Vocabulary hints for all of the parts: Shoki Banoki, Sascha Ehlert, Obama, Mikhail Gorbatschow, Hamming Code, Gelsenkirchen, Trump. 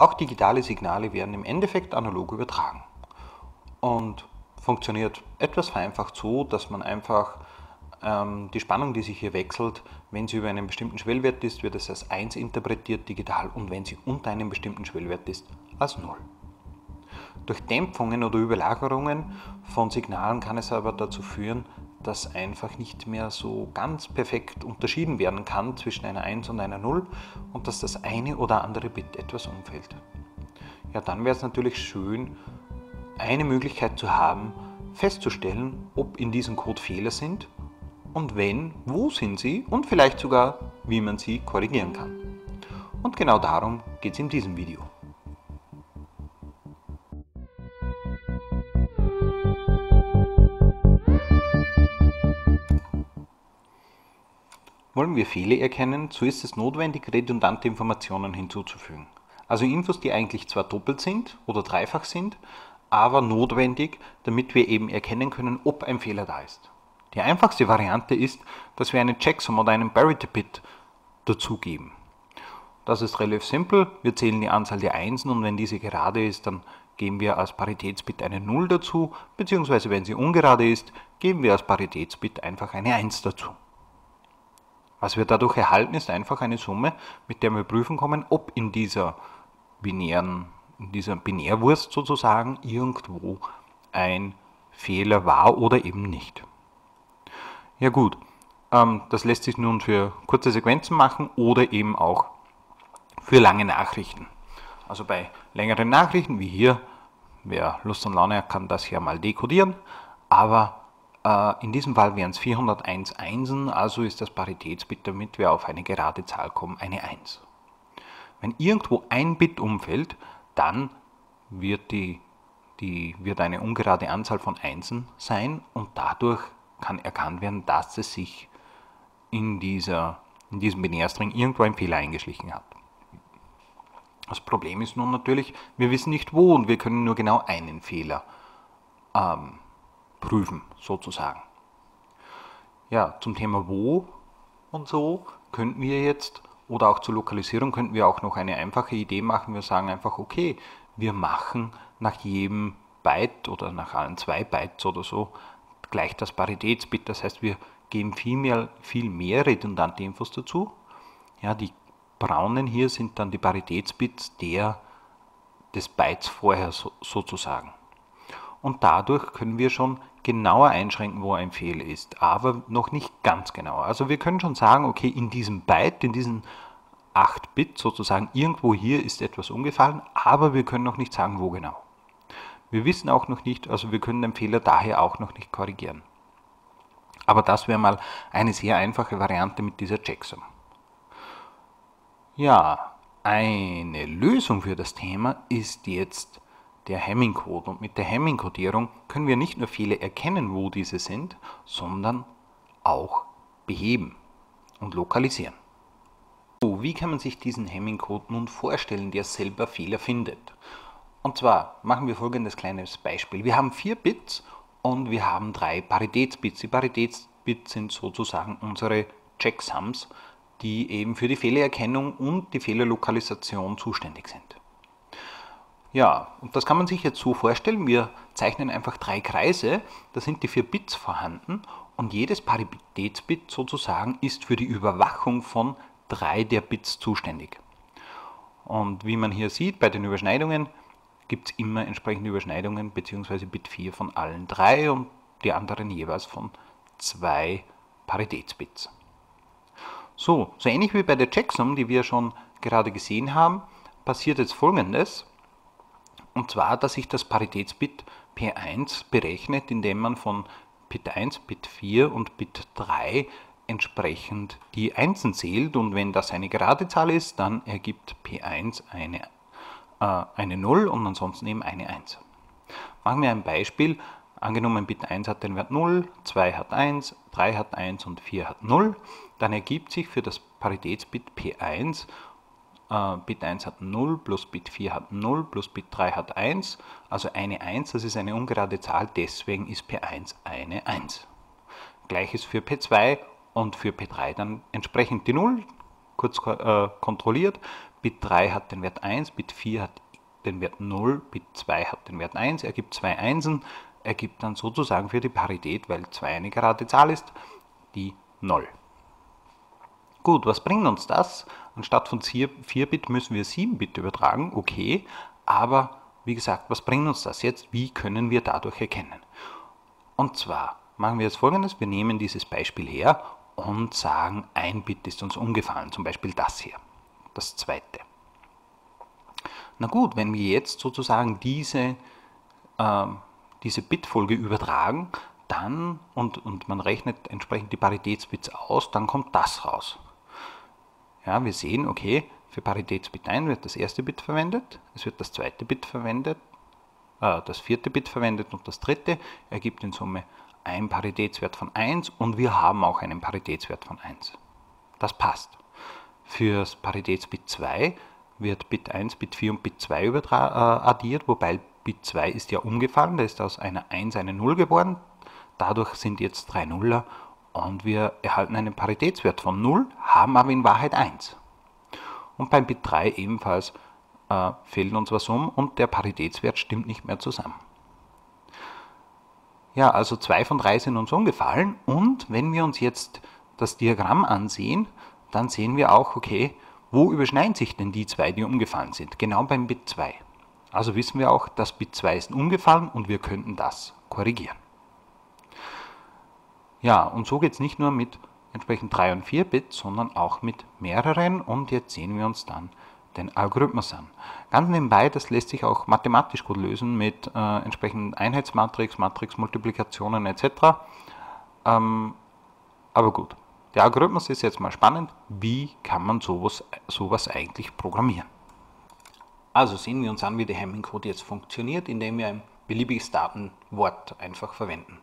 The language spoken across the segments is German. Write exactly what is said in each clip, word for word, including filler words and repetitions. Auch digitale Signale werden im Endeffekt analog übertragen und funktioniert etwas vereinfacht so, dass man einfach ähm, die Spannung, die sich hier wechselt, wenn sie über einen bestimmten Schwellwert ist, wird es als eins interpretiert digital und wenn sie unter einem bestimmten Schwellwert ist, als null. Durch Dämpfungen oder Überlagerungen von Signalen kann es aber dazu führen, dass einfach nicht mehr so ganz perfekt unterschieden werden kann zwischen einer eins und einer null und dass das eine oder andere Bit etwas umfällt. Ja, dann wäre es natürlich schön, eine Möglichkeit zu haben, festzustellen, ob in diesem Code Fehler sind und wenn, wo sind sie und vielleicht sogar, wie man sie korrigieren kann. Und genau darum geht es in diesem Video. Wollen wir Fehler erkennen, so ist es notwendig, redundante Informationen hinzuzufügen. Also Infos, die eigentlich zwar doppelt sind oder dreifach sind, aber notwendig, damit wir eben erkennen können, ob ein Fehler da ist. Die einfachste Variante ist, dass wir einen Checksum oder einen Parity-Bit dazugeben. Das ist relativ simpel, wir zählen die Anzahl der Einsen und wenn diese gerade ist, dann geben wir als Paritätsbit eine null dazu, beziehungsweise wenn sie ungerade ist, geben wir als Paritätsbit einfach eine eins dazu. Was wir dadurch erhalten, ist einfach eine Summe, mit der wir prüfen können, ob in dieser binären, in dieser Binärwurst sozusagen irgendwo ein Fehler war oder eben nicht. Ja gut, ähm, das lässt sich nun für kurze Sequenzen machen oder eben auch für lange Nachrichten. Also bei längeren Nachrichten, wie hier, wer Lust und Laune hat, kann das hier mal dekodieren, aber in diesem Fall wären es vierhunderteins Einsen, also ist das Paritätsbit, damit wir auf eine gerade Zahl kommen, eine eins. Wenn irgendwo ein Bit umfällt, dann wird, die, die, wird eine ungerade Anzahl von Einsen sein und dadurch kann erkannt werden, dass es sich in, dieser, in diesem Binärstring irgendwo ein Fehler eingeschlichen hat. Das Problem ist nun natürlich, wir wissen nicht wo und wir können nur genau einen Fehler ähm, prüfen, sozusagen. Ja, zum Thema wo und so könnten wir jetzt, oder auch zur Lokalisierung könnten wir auch noch eine einfache Idee machen. Wir sagen einfach, okay, wir machen nach jedem Byte oder nach allen zwei Bytes oder so gleich das Paritätsbit. Das heißt, wir geben viel mehr, viel mehr redundante Infos dazu. Ja, die braunen hier sind dann die Paritätsbits der, des Bytes vorher so, sozusagen. Und dadurch können wir schon genauer einschränken, wo ein Fehler ist, aber noch nicht ganz genauer. Also wir können schon sagen, okay, in diesem Byte, in diesen acht Bit sozusagen, irgendwo hier ist etwas umgefallen, aber wir können noch nicht sagen, wo genau. Wir wissen auch noch nicht, also wir können den Fehler daher auch noch nicht korrigieren. Aber das wäre mal eine sehr einfache Variante mit dieser Checksum. Ja, eine Lösung für das Thema ist jetzt der Hamming Code und mit der Hamming Codierung können wir nicht nur Fehler erkennen, wo diese sind, sondern auch beheben und lokalisieren. So, wie kann man sich diesen Hamming Code nun vorstellen, der selber Fehler findet? Und zwar machen wir folgendes kleines Beispiel. Wir haben vier Bits und wir haben drei Paritätsbits. Die Paritätsbits sind sozusagen unsere Checksums, die eben für die Fehlererkennung und die Fehlerlokalisation zuständig sind. Ja, und das kann man sich jetzt so vorstellen, wir zeichnen einfach drei Kreise, da sind die vier Bits vorhanden und jedes Paritätsbit sozusagen ist für die Überwachung von drei der Bits zuständig. Und wie man hier sieht, bei den Überschneidungen gibt es immer entsprechende Überschneidungen bzw. Bit vier von allen drei und die anderen jeweils von zwei Paritätsbits. So, so ähnlich wie bei der Checksum, die wir schon gerade gesehen haben, passiert jetzt Folgendes. Und zwar, dass sich das Paritätsbit P eins berechnet, indem man von Bit eins, Bit vier und Bit drei entsprechend die Einsen zählt. Und wenn das eine gerade Zahl ist, dann ergibt P eins eine, äh, eine null und ansonsten eben eine eins. Machen wir ein Beispiel. Angenommen, Bit eins hat den Wert null, zwei hat eins, drei hat eins und vier hat null. Dann ergibt sich für das Paritätsbit P eins Bit eins hat null, plus Bit vier hat null, plus Bit drei hat eins, also eine eins, das ist eine ungerade Zahl, deswegen ist P eins eine eins. Gleiches für P zwei und für P drei dann entsprechend die null, kurz äh, kontrolliert, Bit drei hat den Wert eins, Bit vier hat den Wert null, Bit zwei hat den Wert eins, ergibt zwei Einsen, ergibt dann sozusagen für die Parität, weil zwei eine gerade Zahl ist, die null. Gut, was bringt uns das? Anstatt von vier Bit müssen wir sieben Bit übertragen, okay, aber wie gesagt, was bringt uns das jetzt? Wie können wir dadurch erkennen? Und zwar machen wir jetzt Folgendes, wir nehmen dieses Beispiel her und sagen, ein Bit ist uns umgefallen, zum Beispiel das hier, das zweite. Na gut, wenn wir jetzt sozusagen diese, äh, diese Bitfolge übertragen, dann, und, und man rechnet entsprechend die Paritätsbits aus, dann kommt das raus. Ja, wir sehen, okay, für Paritätsbit eins wird das erste Bit verwendet, es wird das zweite Bit verwendet, äh, das vierte Bit verwendet und das dritte, ergibt in Summe einen Paritätswert von eins und wir haben auch einen Paritätswert von eins. Das passt. Fürs Paritätsbit zwei wird Bit eins, Bit vier und Bit zwei übertra- äh, addiert, wobei Bit zwei ist ja umgefallen, da ist aus einer eins eine null geworden, dadurch sind jetzt drei Nuller und wir erhalten einen Paritätswert von null, haben aber in Wahrheit eins. Und beim Bit drei ebenfalls äh, fehlt uns was um und der Paritätswert stimmt nicht mehr zusammen. Ja, also zwei von drei sind uns umgefallen und wenn wir uns jetzt das Diagramm ansehen, dann sehen wir auch, okay, wo überschneiden sich denn die zwei, die umgefallen sind? Genau beim Bit zwei. Also wissen wir auch, das Bit zwei ist umgefallen und wir könnten das korrigieren. Ja, und so geht es nicht nur mit entsprechend drei und vier Bit, sondern auch mit mehreren und jetzt sehen wir uns dann den Algorithmus an. Ganz nebenbei, das lässt sich auch mathematisch gut lösen mit äh, entsprechenden Einheitsmatrix, Matrixmultiplikationen et cetera. Ähm, aber gut, der Algorithmus ist jetzt mal spannend, wie kann man sowas, sowas eigentlich programmieren. Also sehen wir uns an, wie der Hamming Code jetzt funktioniert, indem wir ein beliebiges Datenwort einfach verwenden.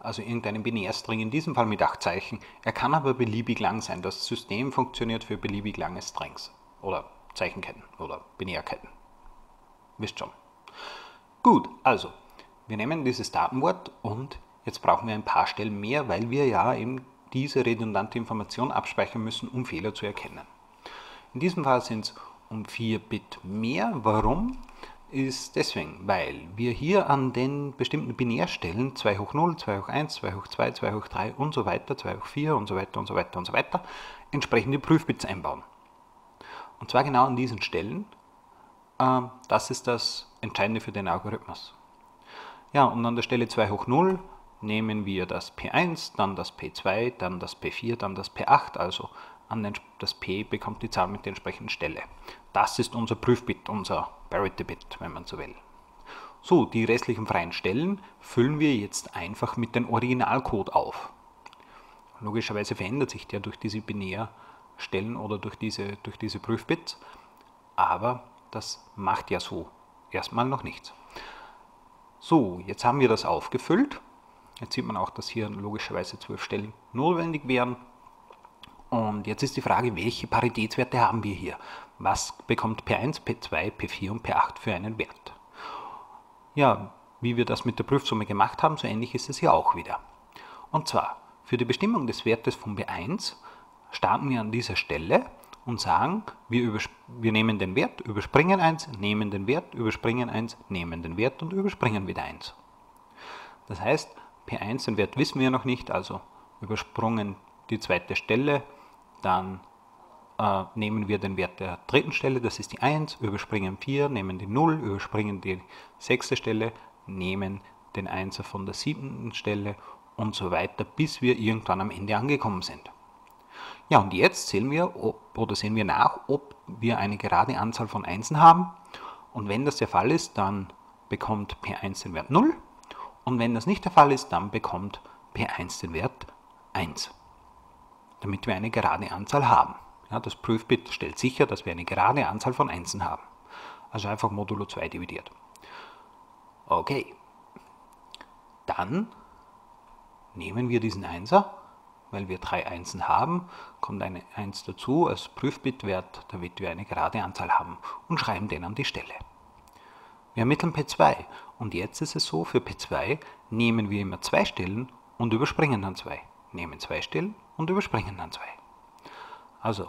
Also irgendeinen Binärstring, in diesem Fall mit acht Zeichen. Er kann aber beliebig lang sein. Das System funktioniert für beliebig lange Strings oder Zeichenketten oder Binärketten. Wisst schon. Gut, also wir nehmen dieses Datenwort und jetzt brauchen wir ein paar Stellen mehr, weil wir ja eben diese redundante Information abspeichern müssen, um Fehler zu erkennen. In diesem Fall sind es um vier Bit mehr. Warum? Ist deswegen, weil wir hier an den bestimmten Binärstellen zwei hoch null, zwei hoch eins, zwei hoch zwei, zwei hoch drei und so weiter, zwei hoch vier und so weiter und so weiter und so weiter entsprechende Prüfbits einbauen. Und zwar genau an diesen Stellen, äh, das ist das Entscheidende für den Algorithmus. Ja, und an der Stelle zwei hoch null nehmen wir das P eins, dann das P zwei, dann das P vier, dann das P acht, also an den, das P bekommt die Zahl mit der entsprechenden Stelle. Das ist unser Prüfbit, unser Parity-Bit, wenn man so will. So, die restlichen freien Stellen füllen wir jetzt einfach mit dem Originalcode auf. Logischerweise verändert sich der durch diese Binärstellen oder durch diese, durch diese Prüfbits, aber das macht ja so erstmal noch nichts. So, jetzt haben wir das aufgefüllt. Jetzt sieht man auch, dass hier logischerweise zwölf Stellen notwendig wären. Und jetzt ist die Frage, welche Paritätswerte haben wir hier? Was bekommt P eins, P zwei, P vier und P acht für einen Wert? Ja, wie wir das mit der Prüfsumme gemacht haben, so ähnlich ist es hier auch wieder. Und zwar, für die Bestimmung des Wertes von P eins starten wir an dieser Stelle und sagen, wir, wir nehmen den Wert, überspringen eins, nehmen den Wert, überspringen eins, nehmen den Wert und überspringen wieder eins. Das heißt, P eins, den Wert wissen wir noch nicht, also übersprungen die zweite Stelle, dann äh, nehmen wir den Wert der dritten Stelle, das ist die eins, überspringen vier, nehmen die null, überspringen die sechste Stelle, nehmen den Einser von der siebten Stelle und so weiter, bis wir irgendwann am Ende angekommen sind. Ja, und jetzt sehen wir, ob, oder sehen wir nach, ob wir eine gerade Anzahl von Einsen haben. Und wenn das der Fall ist, dann bekommt P eins den Wert null. Und wenn das nicht der Fall ist, dann bekommt P eins den Wert eins. Damit wir eine gerade Anzahl haben. Ja, das Prüfbit stellt sicher, dass wir eine gerade Anzahl von Einsen haben. Also einfach modulo zwei dividiert. Okay, dann nehmen wir diesen Einser, weil wir drei Einsen haben, kommt eine eins dazu als Prüfbitwert, damit wir eine gerade Anzahl haben und schreiben den an die Stelle. Wir ermitteln P zwei und jetzt ist es so, für P zwei nehmen wir immer zwei Stellen und überspringen dann zwei. Nehmen zwei Stellen und überspringen dann zwei. Also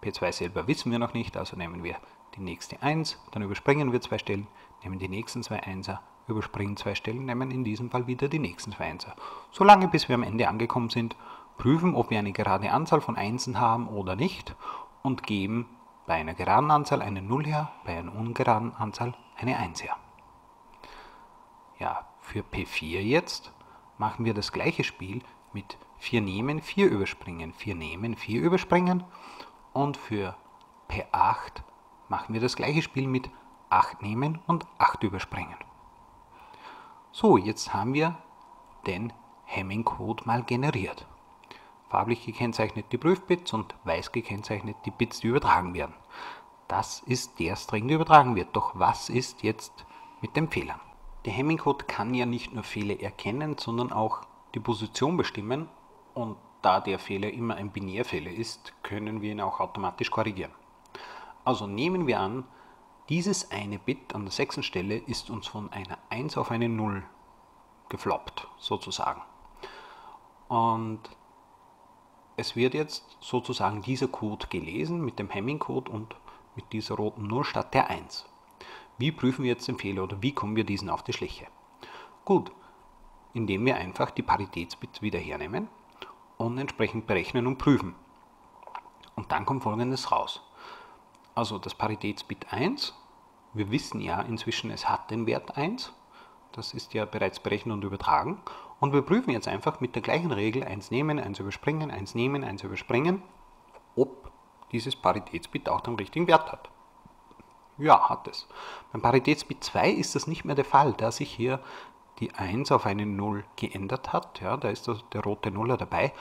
P zwei selber wissen wir noch nicht, also nehmen wir die nächste eins, dann überspringen wir zwei Stellen, nehmen die nächsten zwei Einser, überspringen zwei Stellen, nehmen in diesem Fall wieder die nächsten zwei Einser. Solange bis wir am Ende angekommen sind, prüfen, ob wir eine gerade Anzahl von Einsen haben oder nicht und geben bei einer geraden Anzahl eine null her, bei einer ungeraden Anzahl eine eins her. Ja, für P vier jetzt machen wir das gleiche Spiel mit vier nehmen, vier überspringen, vier nehmen, vier überspringen und für P acht machen wir das gleiche Spiel mit acht nehmen und acht überspringen. So, jetzt haben wir den Hamming Code mal generiert. Farblich gekennzeichnet die Prüfbits und weiß gekennzeichnet die Bits, die übertragen werden. Das ist der String, der übertragen wird. Doch was ist jetzt mit den Fehlern? Der Hamming Code kann ja nicht nur Fehler erkennen, sondern auch die Position bestimmen. Und da der Fehler immer ein Binärfehler ist, können wir ihn auch automatisch korrigieren. Also nehmen wir an, dieses eine Bit an der sechsten Stelle ist uns von einer eins auf eine null gefloppt, sozusagen. Und es wird jetzt sozusagen dieser Code gelesen mit dem Hamming Code und mit dieser roten null statt der eins. Wie prüfen wir jetzt den Fehler oder wie kommen wir diesen auf die Schliche? Gut, indem wir einfach die Paritätsbits wieder hernehmen und entsprechend berechnen und prüfen. Und dann kommt Folgendes raus. Also das Paritätsbit eins, wir wissen ja inzwischen, es hat den Wert eins. Das ist ja bereits berechnet und übertragen. Und wir prüfen jetzt einfach mit der gleichen Regel eins nehmen, eins überspringen, eins nehmen, eins überspringen, ob dieses Paritätsbit auch den richtigen Wert hat. Ja, hat es. Beim Paritätsbit zwei ist das nicht mehr der Fall, da sich hier die eins auf eine null geändert hat. Ja, da ist der rote Nuller dabei.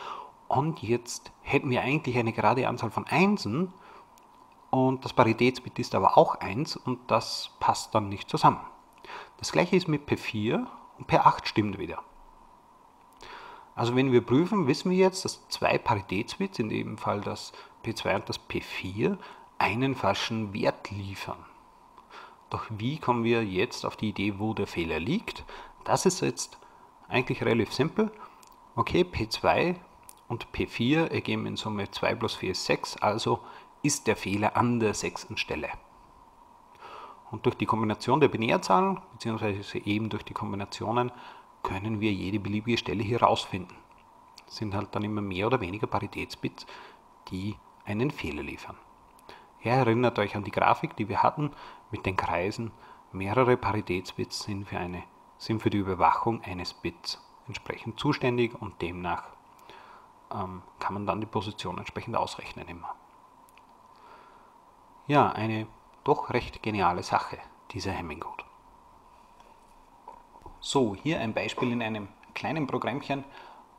Und jetzt hätten wir eigentlich eine gerade Anzahl von Einsen und das Paritätsbit ist aber auch eins und das passt dann nicht zusammen. Das gleiche ist mit P vier und P acht stimmt wieder. Also wenn wir prüfen, wissen wir jetzt, dass zwei Paritätsbits, in dem Fall das P zwei und das P vier, einen falschen Wert liefern. Doch wie kommen wir jetzt auf die Idee, wo der Fehler liegt? Das ist jetzt eigentlich relativ simpel. Okay, P zwei und P vier ergeben in Summe zwei plus vier ist sechs, also ist der Fehler an der sechsten Stelle. Und durch die Kombination der Binärzahlen, beziehungsweise eben durch die Kombinationen, können wir jede beliebige Stelle hier rausfinden. Es sind halt dann immer mehr oder weniger Paritätsbits, die einen Fehler liefern. Ihr erinnert euch an die Grafik, die wir hatten mit den Kreisen. Mehrere Paritätsbits sind für, eine, sind für die Überwachung eines Bits entsprechend zuständig und demnach ähm, kann man dann die Position entsprechend ausrechnen immer. Ja, eine doch recht geniale Sache, dieser Hamming Code. So, hier ein Beispiel in einem kleinen Programmchen.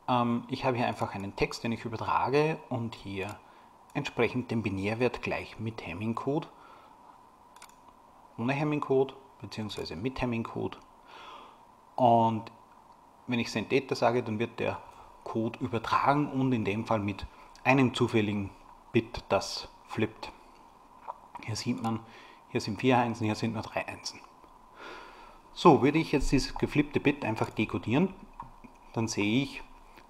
Ähm, ich habe hier einfach einen Text, den ich übertrage und hier entsprechend den Binärwert gleich mit Hamming Code, ohne Hamming Code, beziehungsweise mit Hamming Code. Und wenn ich Send Data sage, dann wird der Code übertragen und in dem Fall mit einem zufälligen Bit, das flippt. Hier sieht man, hier sind vier Einsen, hier sind nur drei Einsen. So, würde ich jetzt dieses geflippte Bit einfach dekodieren, dann sehe ich,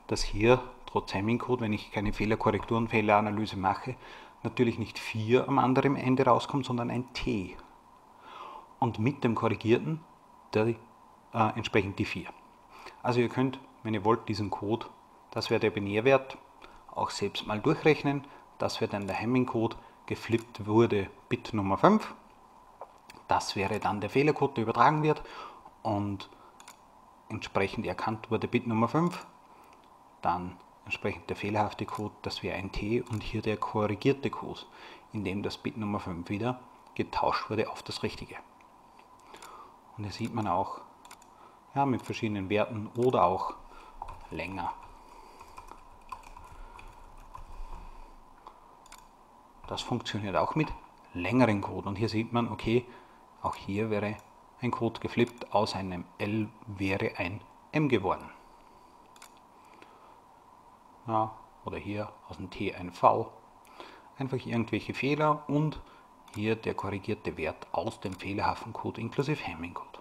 dass hier trotz Hamming Code, wenn ich keine Fehlerkorrektur und Fehleranalyse mache, natürlich nicht vier am anderen Ende rauskommt, sondern ein T. Und mit dem korrigierten der, äh, entsprechend die vier. Also ihr könnt, wenn ihr wollt, diesen Code, das wäre der Binärwert, auch selbst mal durchrechnen. Das wäre dann der Hamming Code, geflippt wurde Bit Nummer fünf. Das wäre dann der Fehlercode, der übertragen wird und entsprechend erkannt wurde Bit Nummer fünf. Dann entsprechend der fehlerhafte Code, das wäre ein T und hier der korrigierte Code, in dem das Bit Nummer fünf wieder getauscht wurde auf das Richtige. Und hier sieht man auch, ja, mit verschiedenen Werten oder auch länger. Das funktioniert auch mit längeren Code. Und hier sieht man, okay, auch hier wäre ein Code geflippt, aus einem L wäre ein M geworden. Ja, oder hier aus dem T ein V. Einfach irgendwelche Fehler und hier der korrigierte Wert aus dem fehlerhaften Code inklusive Hamming Code.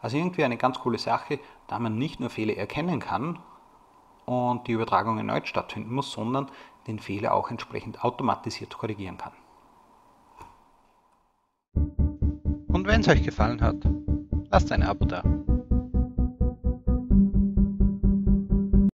Also irgendwie eine ganz coole Sache, da man nicht nur Fehler erkennen kann und die Übertragung erneut stattfinden muss, sondern den Fehler auch entsprechend automatisiert korrigieren kann. Und wenn es euch gefallen hat, lasst ein Abo da.